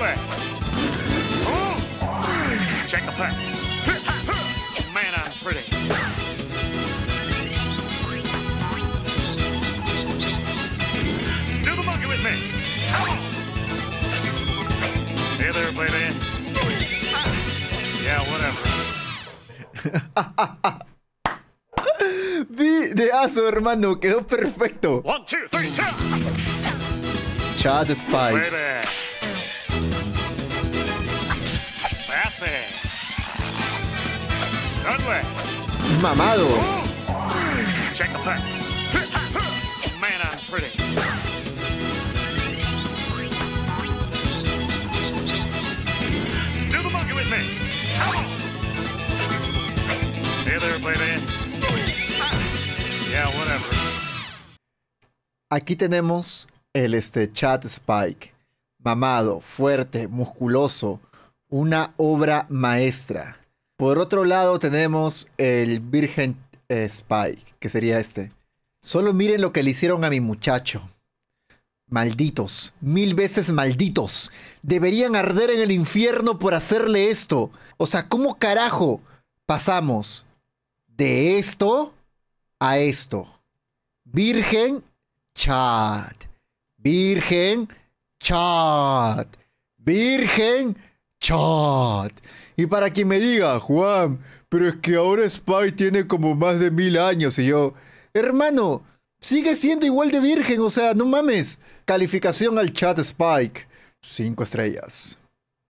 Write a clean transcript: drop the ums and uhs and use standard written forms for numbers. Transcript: leg. Oh. Check the pass. Man, I'm pretty. Do the monkey with me. Come on. Hey there, baby. Yeah, whatever. De aso, hermano, quedó perfecto. 1, 2, 3, Chad Spike. Mamado. Check the packs. Man, I'm pretty. Do the monkey with me. Hey there, baby. Yeah, whatever. Aquí tenemos el Chad Spike, mamado, fuerte, musculoso, una obra maestra. Por otro lado tenemos el Virgen Spike, que sería este. Solo miren lo que le hicieron a mi muchacho. Malditos, 1000 veces malditos. Deberían arder en el infierno por hacerle esto. O sea, ¿cómo carajo pasamos de esto a esto? Virgen Chad, Virgen Chad, Virgen Chad. Y para quien me diga, Juan, pero es que ahora Spike tiene como más de 1000 años. Y yo, hermano, sigue siendo igual de virgen, o sea, no mames. Calificación al Chad Spike, 5 estrellas.